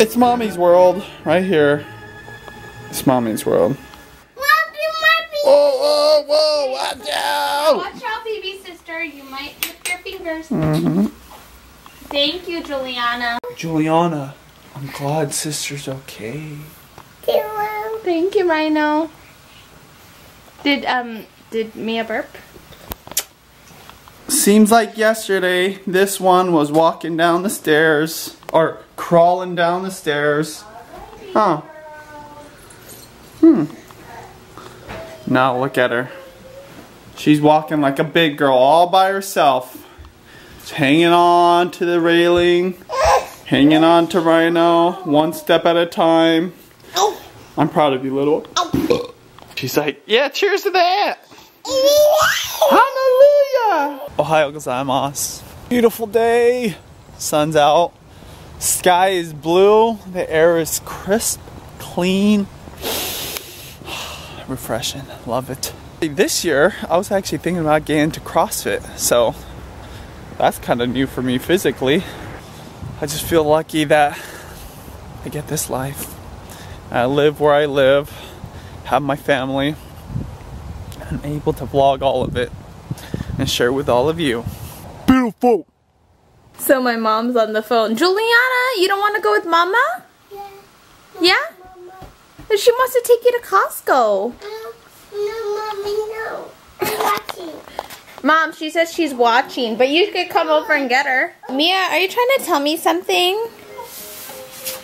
It's mommy's world right here. It's mommy's world. Whoa, whoa, whoa, watch out! Watch out, baby sister. You might clip your fingers. Mm-hmm. Thank you, Juliana. Juliana, I'm glad sister's okay. Thank you, Rhino. Did Mia burp? Seems like yesterday, this one was walking down the stairs. Or crawling down the stairs. Huh. Hmm. Now look at her. She's walking like a big girl all by herself. She's hanging on to the railing. Hanging on to Rhino. One step at a time. I'm proud of you, little. She's like, yeah, cheers to that. Hallelujah. Ohayou gozaimasu. Beautiful day. Sun's out. Sky is blue, the air is crisp, clean, refreshing, love it. This year, I was actually thinking about getting into CrossFit, so that's kind of new for me physically. I just feel lucky that I get this life. I live where I live, have my family, and I'm able to vlog all of it and share with all of you. Beautiful! So my mom's on the phone. Juliana, you don't want to go with Mama? Yeah. Yeah? Mama. But she wants to take you to Costco. No, Mommy, no. I'm watching. Mom, she says she's watching, but you could come over and get her. Mia, are you trying to tell me something?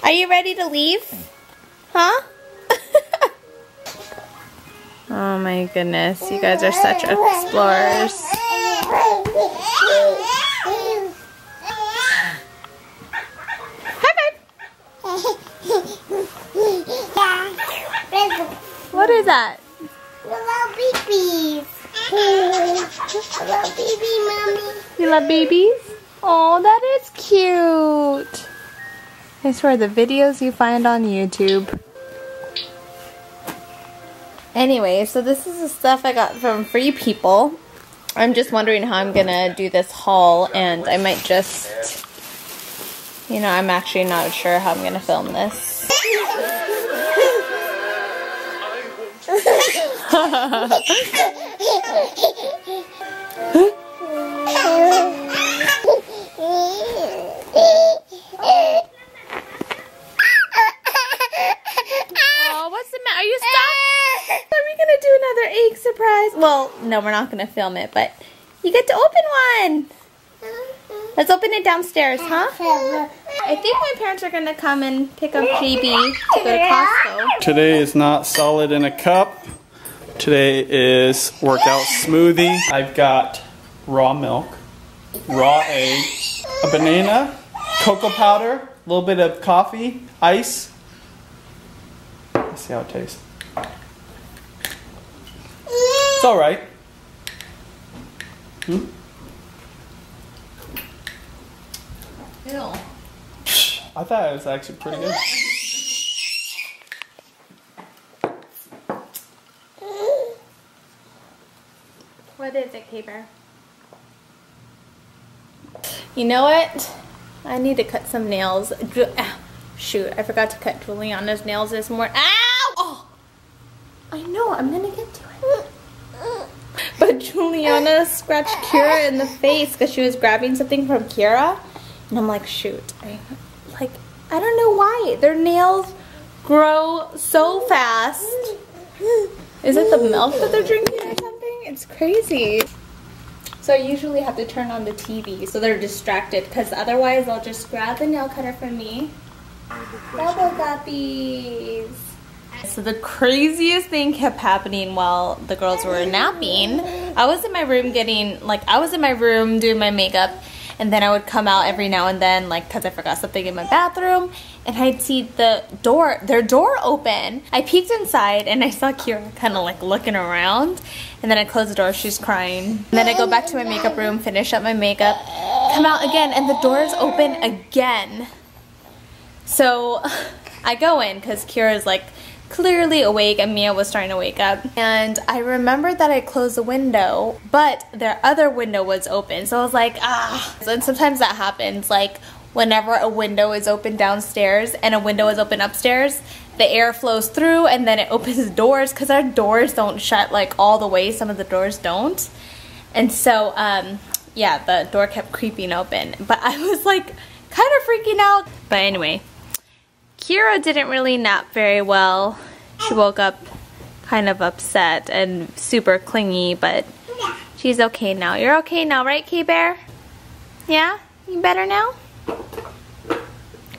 Are you ready to leave? Huh? Oh my goodness, you guys are such explorers. What is that? Hello, babies. Hello, baby, mommy. You love babies? Oh, that is cute. I swear, the videos you find on YouTube. Anyway, so this is the stuff I got from Free People. I'm just wondering how I'm gonna do this haul, and I might just, you know, I'm actually not sure how I'm gonna film this. Oh, what's the matter? Are you stuck? Are we gonna do another egg surprise? Well, no, we're not gonna film it, but you get to open one. Let's open it downstairs, huh? I think my parents are gonna come and pick up JB to go to Costco. Today is not solid in a cup. Today is workout smoothie. I've got raw milk, raw egg, a banana, cocoa powder, a little bit of coffee, ice. Let's see how it tastes. It's all right. Hmm? Ew. I thought it was actually pretty good. What is it, K-Bear? You know what? I need to cut some nails. Shoot, I forgot to cut Juliana's nails this morning. Ow! Oh! I know, I'm gonna get to it. But Juliana scratched Kira in the face because she was grabbing something from Kira. And I'm like, shoot. I don't know why. Their nails grow so fast. Is it the milk that they're drinking or something? It's crazy. So I usually have to turn on the TV so they're distracted, because otherwise they'll just grab the nail cutter from me. Bubble guppies! So the craziest thing kept happening while the girls were napping. I was in my room getting, like, I was in my room doing my makeup, and then I would come out every now and then, like, because I forgot something in my bathroom, and I'd see the door, their door open. I peeked inside and I saw Kira kind of like looking around, and then I closed the door, she's crying. And then I go back to my makeup room, finish up my makeup, come out again, and the door is open again. So I go in because Kira's like clearly awake and Mia was starting to wake up, and I remembered that I closed the window, but their other window was open, so I was like, ah. And sometimes that happens, like whenever a window is open downstairs and a window is open upstairs, the air flows through and then it opens doors, because our doors don't shut like all the way, some of the doors don't. And so yeah, the door kept creeping open, but I was like kind of freaking out. But anyway, Kira didn't really nap very well. She woke up kind of upset and super clingy, but she's okay now. You're okay now, right, K-Bear? Yeah? You better now?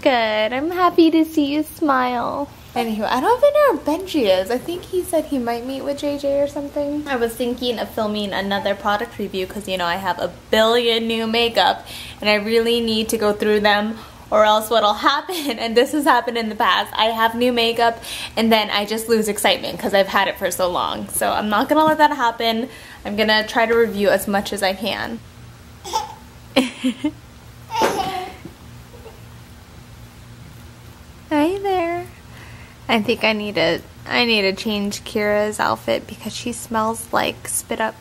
Good. I'm happy to see you smile. Anywho, I don't even know where Benji is. I think he said he might meet with JJ or something. I was thinking of filming another product review because, you know, I have a billion new makeup and I really need to go through them, or else what'll happen, and this has happened in the past, I have new makeup and then I just lose excitement because I've had it for so long. So I'm not gonna let that happen. I'm gonna try to review as much as I can. Hi there. I think I need to change Kira's outfit because she smells like spit up.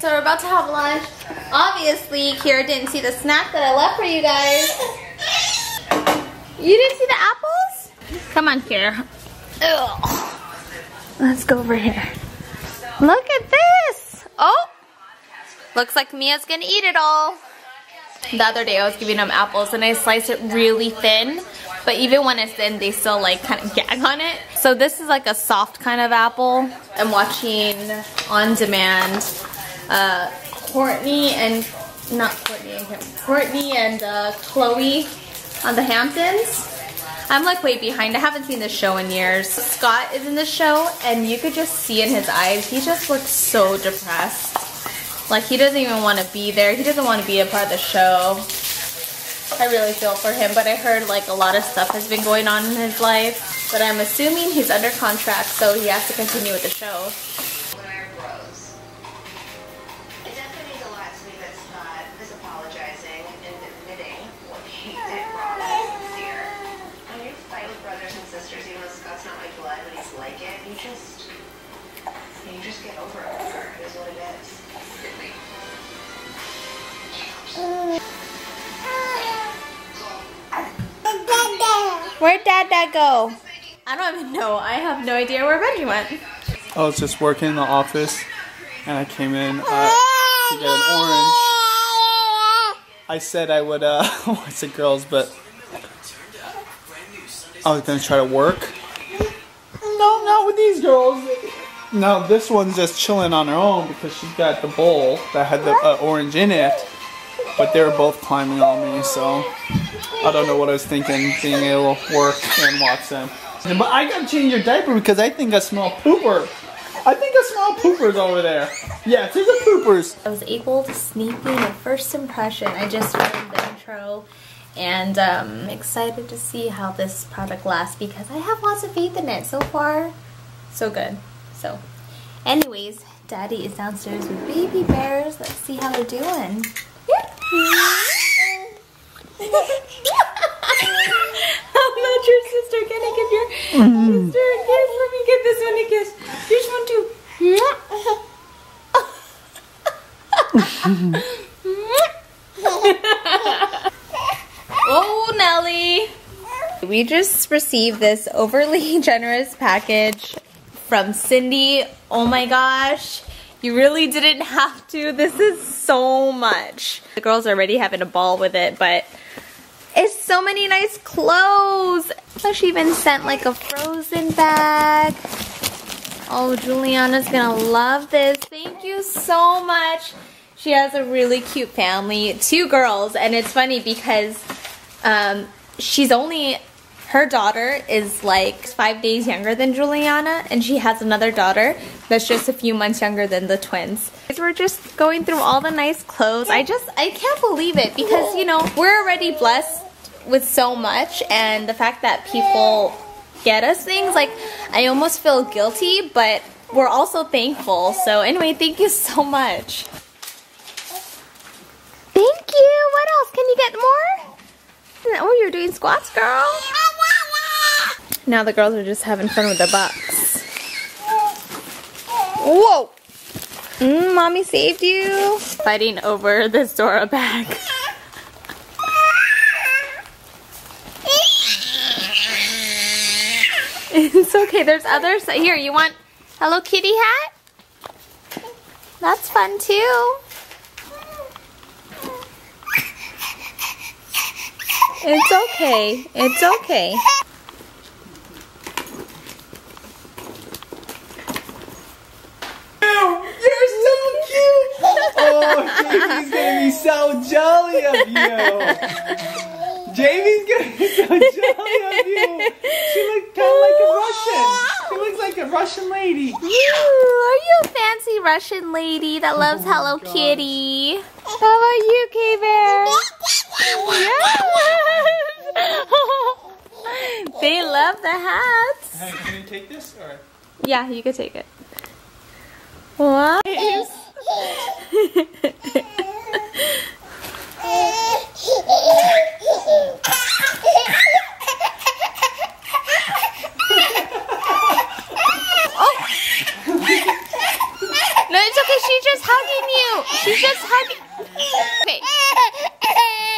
So we're about to have lunch. Obviously, Kira didn't see the snack that I left for you guys. You didn't see the apples? Come on, Kira. Ugh. Let's go over here. Look at this. Oh, looks like Mia's gonna eat it all. The other day I was giving them apples and I sliced it really thin, but even when it's thin, they still like kind of gag on it. So this is like a soft kind of apple. I'm watching on demand. Courtney and Chloe on the Hamptons. I'm like way behind. I haven't seen this show in years. Scott is in the show and you could just see in his eyes, he just looks so depressed. Like he doesn't even want to be there. He doesn't want to be a part of the show. I really feel for him, but I heard like a lot of stuff has been going on in his life. But I'm assuming he's under contract, so he has to continue with the show. Where'd Dad go? I don't even know. I have no idea where Benji went. I was just working in the office and I came in to get an orange. I said I would watch the girls, but I was going to try to work. No, not with these girls. No, this one's just chilling on her own because she's got the bowl that had the orange in it. But they were both climbing on me, so I don't know what I was thinking, being able to work and watch them. But I gotta change your diaper because I think I smell pooper. I think I smell poopers over there. Yeah, these are poopers. I was able to sneak in a first impression. I just filmed the intro and I'm excited to see how this product lasts because I have lots of faith in it. So far, so good. So anyways, Daddy is downstairs with baby bears. Let's see how they're doing. How much your sister? Can I give your sister a kiss? Let me give this one a kiss. Here's one too. Oh, Nelly. We just received this overly generous package from Cindy. Oh my gosh, you really didn't have to. This is so much. The girls are already having a ball with it, but it's so many nice clothes. So she even sent like a Frozen bag. Oh, Juliana's gonna love this. Thank you so much. She has a really cute family, 2 girls, and it's funny because her daughter is like 5 days younger than Juliana, and she has another daughter that's just a few months younger than the twins. We're just going through all the nice clothes. I can't believe it because, you know, we're already blessed with so much, and the fact that people get us things, like, I almost feel guilty, but we're also thankful. So anyway, thank you so much. Thank you. What else? Can you get more? Oh, you're doing squats, girl. Now the girls are just having fun with the box. Whoa! Mommy saved you. Fighting over this Dora bag. It's okay, there's others. Here, you want Hello Kitty hat? That's fun too. It's okay. It's okay. You're so cute! Oh, Jamie's gonna be so jolly of you! Jamie's gonna be so jolly of you! She looks kind of like a Russian. She looks like a Russian lady. Are you a fancy Russian lady that loves Hello Kitty? How are you, K-Bear? Yes. They love the hats. Can you take this? Or? Yeah, you can take it. What? Oh. No, it's okay. She's just hugging you. She's just hugging. Okay.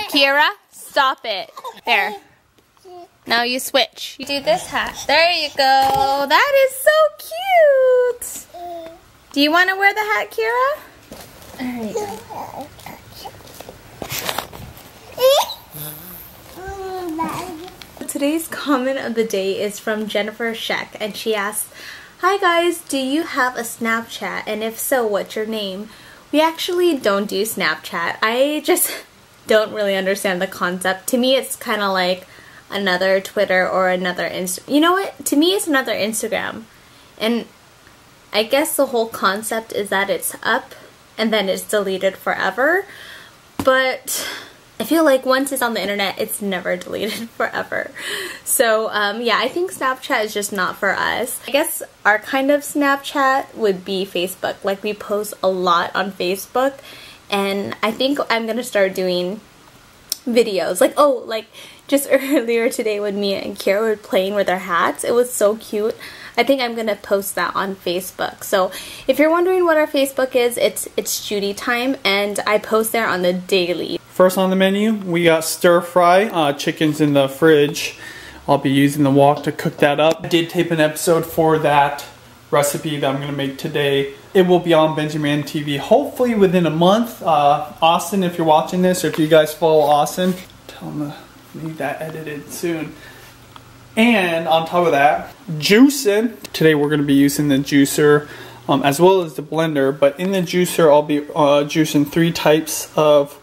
Kiara, stop it. There. Now you switch. You do this hat. There you go. That is so cute. Do you want to wear the hat, Kiara? There you go. Today's comment of the day is from Jennifer Sheck, and she asks, "Hi guys, do you have a Snapchat? And if so, what's your name?" We actually don't do Snapchat. I just don't really understand the concept. To me, it's kind of like another Twitter or another Instagram. You know what? To me, it's another Instagram. And I guess the whole concept is that it's up and then it's deleted forever. But I feel like once it's on the internet, it's never deleted forever. So yeah, I think Snapchat is just not for us. I guess our kind of Snapchat would be Facebook. Like, we post a lot on Facebook. And I think I'm gonna start doing videos. Like, oh, like just earlier today when Mia and Kiara were playing with their hats, it was so cute. I think I'm gonna post that on Facebook. So if you're wondering what our Facebook is, it's Judy Time, and I post there on the daily. First on the menu, we got stir fry. Chicken's in the fridge. I'll be using the wok to cook that up. I did tape an episode for that recipe that I'm gonna make today. It will be on Benjamin TV hopefully within a month. Austin, if you're watching this, or if you guys follow Austin, tell him to need that edited soon. And on top of that, juicing. Today we're gonna be using the juicer as well as the blender, but in the juicer I'll be juicing 3 types of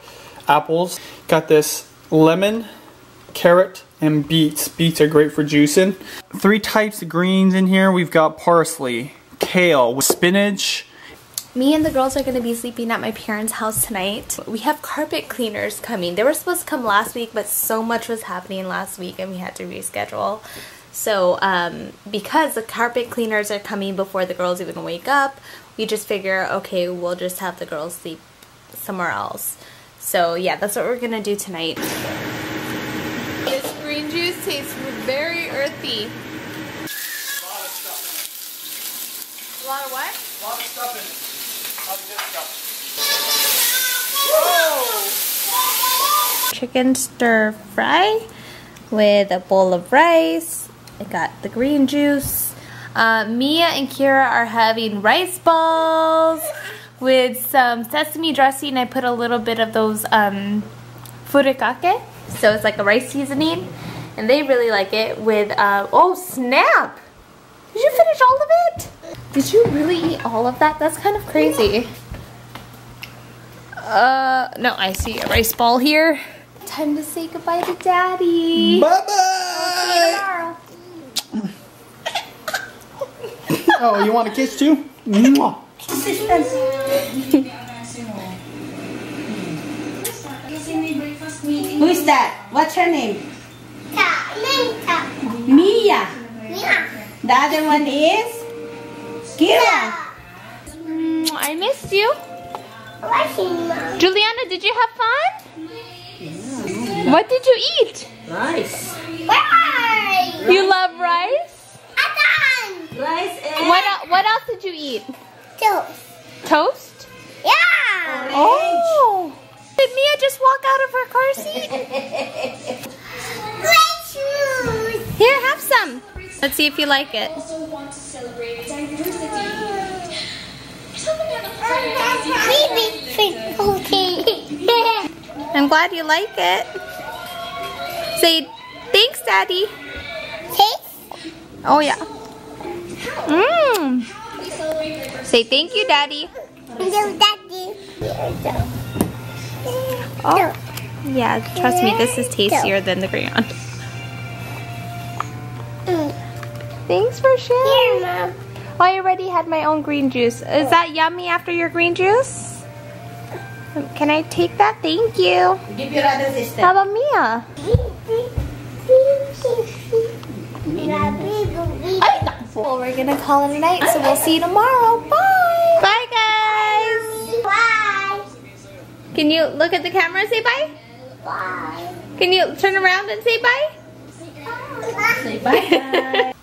apples. Got this lemon, carrot, and beets. Beets are great for juicing. 3 types of greens in here. We've got parsley, kale, with spinach. Me and the girls are going to be sleeping at my parents' house tonight. We have carpet cleaners coming. They were supposed to come last week, but so much was happening last week and we had to reschedule. So because the carpet cleaners are coming before the girls even wake up, we just figure, okay, we'll just have the girls sleep somewhere else. So yeah, that's what we're going to do tonight. Green juice tastes very earthy. A lot of stuff in it. A lot of what? A lot of stuff in it. A lot of good stuff. Whoa! Chicken stir fry with a bowl of rice. I got the green juice. Mia and Kira are having rice balls with some sesame dressing. I put a little bit of those furikake, so it's like a rice seasoning, and they really like it with, oh snap! Did you finish all of it? Did you really eat all of that? That's kind of crazy. No, I see a rice ball here. Time to say goodbye to Daddy. Bye-bye! Oh, you want a kiss too? Mwah. Who is that? What's her name? Mia. The other one is? Kira. I missed you. Juliana, did you have fun? Yeah. What did you eat? Rice. Rice. You love rice? Rice and... What else did you eat? Toast. Toast? Yeah. Orange. Oh. Did Mia just walk out of her car seat? Great shoes. Here, have some. Let's see if you like it. I'm glad you like it. Say thanks, Daddy. Thanks. Oh yeah. Mmm. Say thank you, Daddy. Thank you, Daddy. Oh yeah. Trust me, this is tastier than the crayon. Thanks for sharing. Yeah, Mom. I already had my own green juice. Is that yummy after your green juice? Can I take that? Thank you. Give your other sister. How about Mia? Well, we're gonna call it a night, so we'll see you tomorrow. Bye. Bye, guys. Bye. Can you look at the camera and say bye? Bye. Can you turn around and say bye? Bye. Say bye.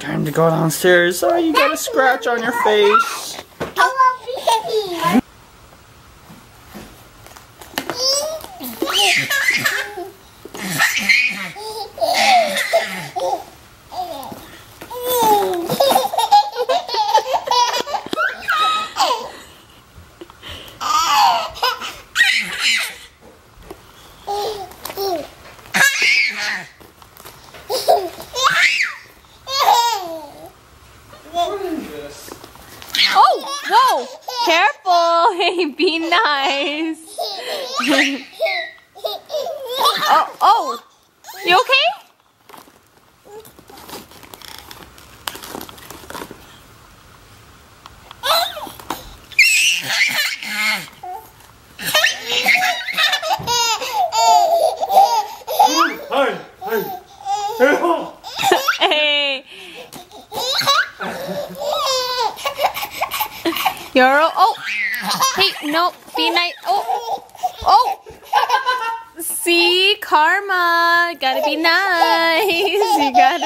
Time to go downstairs. Oh, you got a scratch on your face. Be nice. Oh, you okay? Hey. You're oh. Hey, no, be nice. Oh, oh. See, karma. Gotta be nice. You gotta.